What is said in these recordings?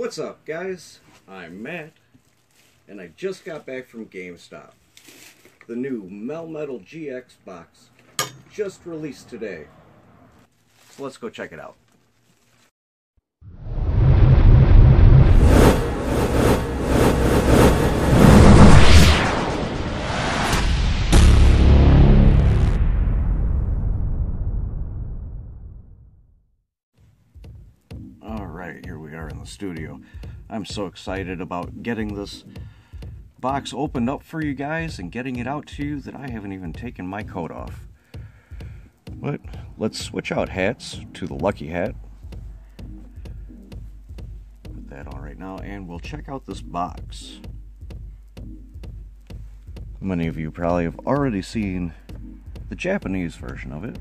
What's up, guys? I'm Matt, and I just got back from GameStop. The new Melmetal GX box just released today. So let's go check it out. Studio. I'm so excited about getting this box opened up for you guys and getting it out to you that I haven't even taken my coat off. But let's switch out hats to the lucky hat. Put that on right now and we'll check out this box. Many of you probably have already seen the Japanese version of it,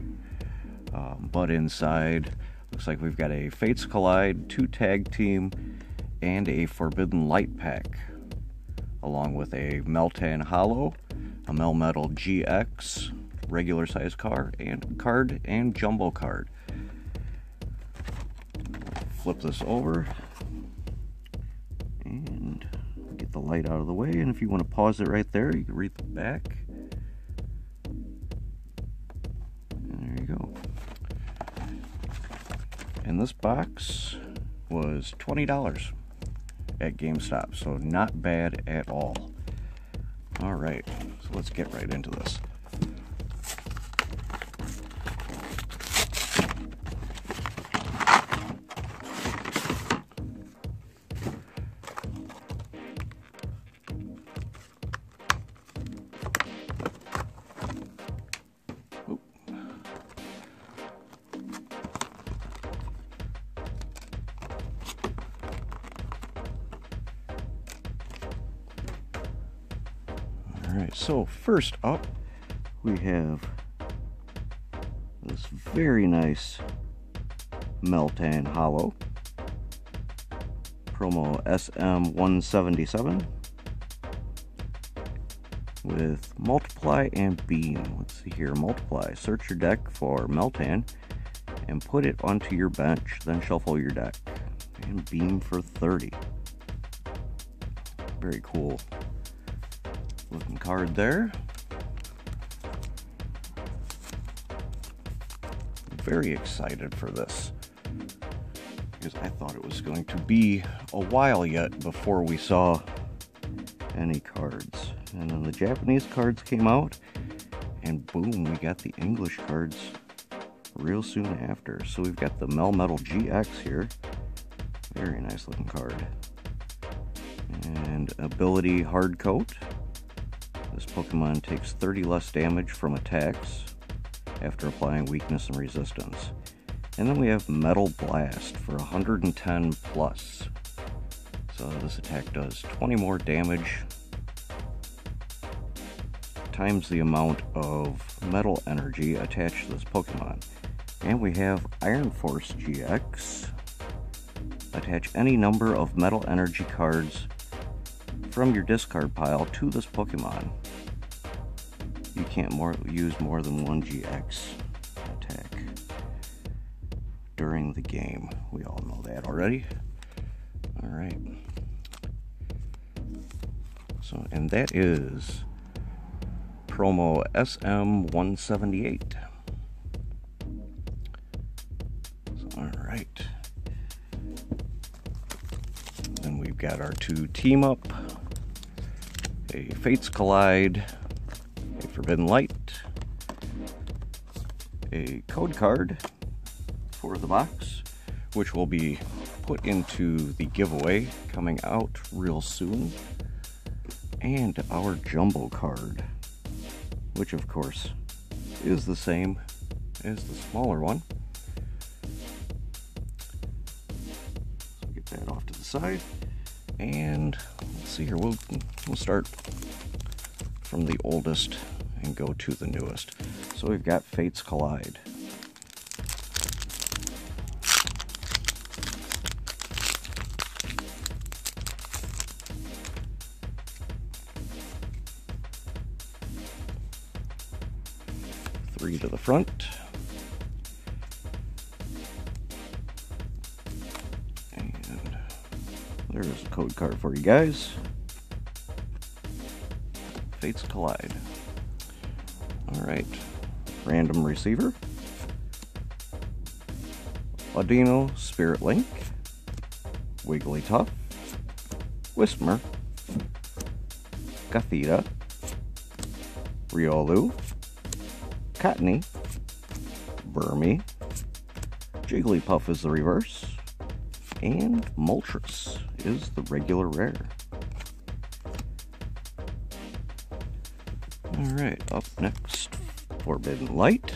but inside looks like we've got a Fates Collide, 2 Tag Team, and a Forbidden Light pack, along with a Meltan Hollow, a Melmetal GX, regular size card, and jumbo card. Flip this over and get the light out of the way. And if you want to pause it right there, you can read the back. And there you go. And this box was $20 at GameStop, so not bad at all. All right, so let's get right into this. Alright, so first up, we have this very nice Meltan Hollow, promo SM177, with Multiply and Beam. Let's see here, Multiply. Search your deck for Meltan and put it onto your bench, then shuffle your deck. And Beam for 30. Very cool looking card there. Very excited for this because I thought it was going to be a while yet before we saw any cards. And then the Japanese cards came out and boom, we got the English cards real soon after. So we've got the Melmetal GX here. Very nice looking card. And ability Hardcoat. This Pokemon takes 30 less damage from attacks after applying weakness and resistance. And then we have Metal Blast for 110 plus. So this attack does 20 more damage times the amount of metal energy attached to this Pokemon. And we have Iron Force GX. Attach any number of metal energy cards from your discard pile to this Pokemon. You can't use more than one GX attack during the game. We all know that already. All right. So, and that is promo SM178. So, all right. Then we've got our two Team Up, a Fates Collide, a Forbidden Light, a code card for the box, which will be put into the giveaway coming out real soon, and our jumbo card, which of course is the same as the smaller one. So get that off to the side. And let's see here, we'll start from the oldest and go to the newest. So we've got Fates Collide. Three to the front. There's a code card for you guys. Fates Collide. Alright. Random Receiver. Audino Spirit Link. Wigglytuff. Whismer. Gothita. Riolu. Cottonee. Burmy. Jigglypuff is the reverse. And Moltres is the regular rare. Alright, up next, Forbidden Light.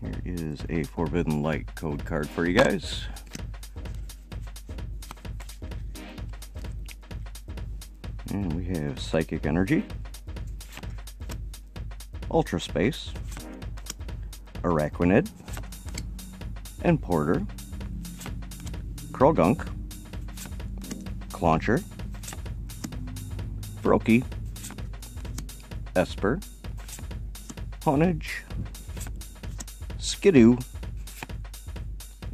Here is a Forbidden Light code card for you guys. And we have Psychic Energy, Ultra Space, Araquinid, and Porter, Krogunk, Clauncher, Brokey, Esper, Punnage, Skidoo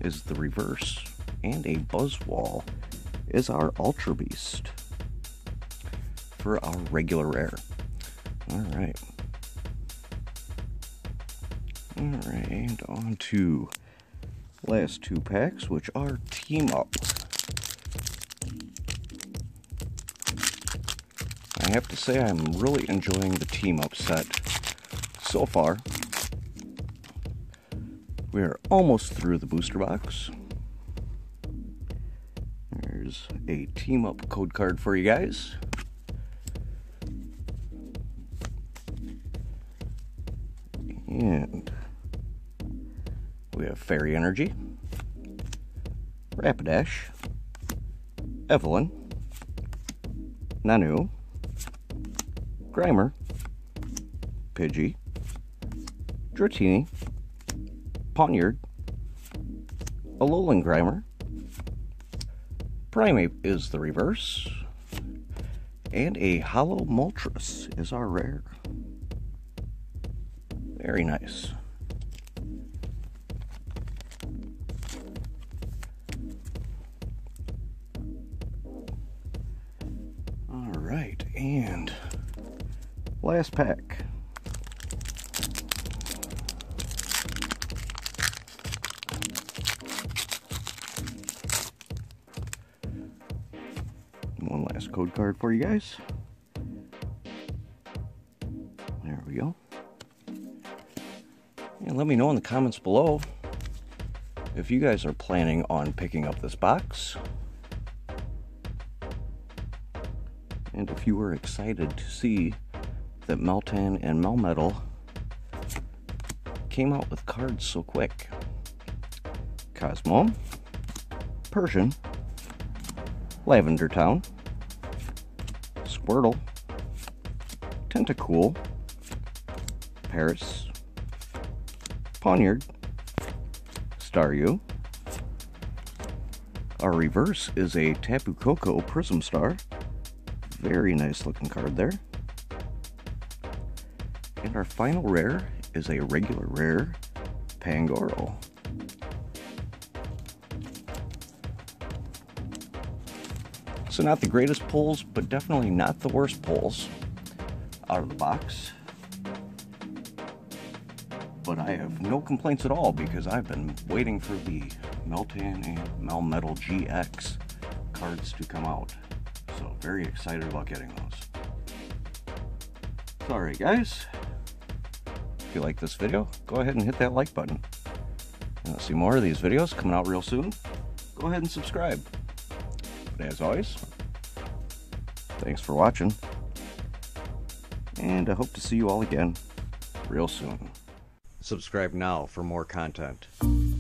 is the reverse, and a Buzzwall is our Ultra Beast for our regular rare. Alright. Alright, and on to last two packs, which are Team Up. I have to say I'm really enjoying the Team Up set so far. We are almost through the booster box. There's a Team Up code card for you guys. And we have Fairy Energy, Rapidash, Evelyn, Nanu, Grimer, Pidgey, Dratini, Ponyard, Alolan Grimer, Primeape is the reverse, and a Hollow Moltres is our rare. Very nice. All right, and last pack. One last code card for you guys. There we go. And let me know in the comments below if you guys are planning on picking up this box, and if you were excited to see that Meltan and Melmetal came out with cards so quick. Cosmo, Persian, Lavender Town, Squirtle, Tentacool, Paris, Ponyard, Staryu. Our reverse is a Tapu Koko Prism Star. Very nice looking card there. And our final rare is a regular rare Pangoro. So not the greatest pulls, but definitely not the worst pulls out of the box. But I have no complaints at all because I've been waiting for the Meltan and Melmetal GX cards to come out. So very excited about getting those. So, alright guys, if you like this video, go ahead and hit that like button. And I'll see more of these videos coming out real soon. Go ahead and subscribe. But as always, thanks for watching. And I hope to see you all again real soon. Subscribe now for more content.